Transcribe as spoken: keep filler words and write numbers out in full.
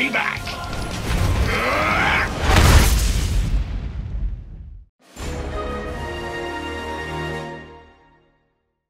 payback.